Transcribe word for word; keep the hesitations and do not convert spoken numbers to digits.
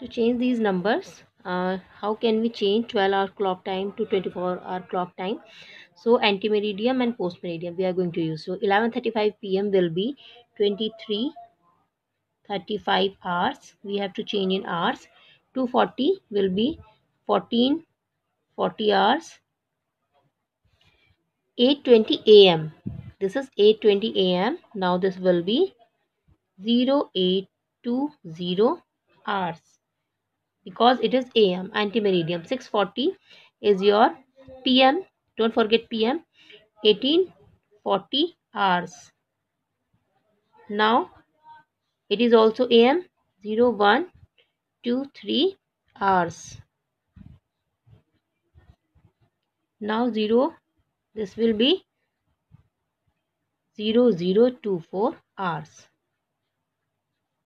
To change these numbers, uh, how can we change twelve hour clock time to twenty-four hour clock time? So antimeridium and postmeridium we are going to use. So eleven thirty-five p m will be twenty-three thirty-five hours. We have to change in hours. two forty will be fourteen forty hours. eight twenty a m This is eight twenty a m Now this will be zero eight two zero hours because it is a m. Antimeridium. Six forty is your p m. Don't forget p m. eighteen forty hours. Now it is also a m. zero one two three hours. Now zero. This will be zero zero two four hours.